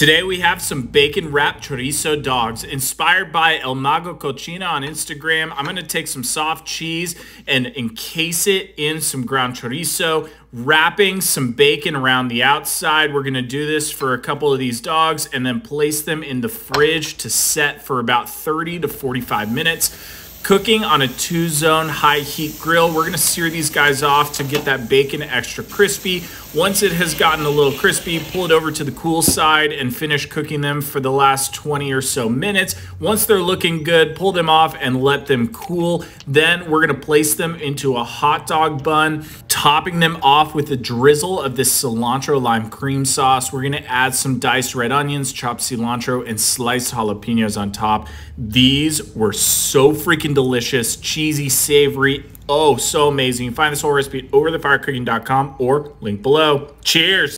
Today we have some bacon wrapped chorizo dogs inspired by El Mago Cocina on Instagram. I'm gonna take some soft cheese and encase it in some ground chorizo, wrapping some bacon around the outside. We're gonna do this for a couple of these dogs and then place them in the fridge to set for about 30 to 45 minutes. Cooking on a 2-zone high heat grill. We're gonna sear these guys off to get that bacon extra crispy. Once it has gotten a little crispy, pull it over to the cool side and finish cooking them for the last 20 or so minutes. Once they're looking good, pull them off and let them cool. Then we're gonna place them into a hot dog bun, topping them off with a drizzle of this cilantro lime cream sauce. We're gonna add some diced red onions, chopped cilantro, and sliced jalapenos on top. These were so freaking delicious, cheesy, savory, oh, so amazing. You can find this whole recipe at overthefirecooking.com or link below. Cheers.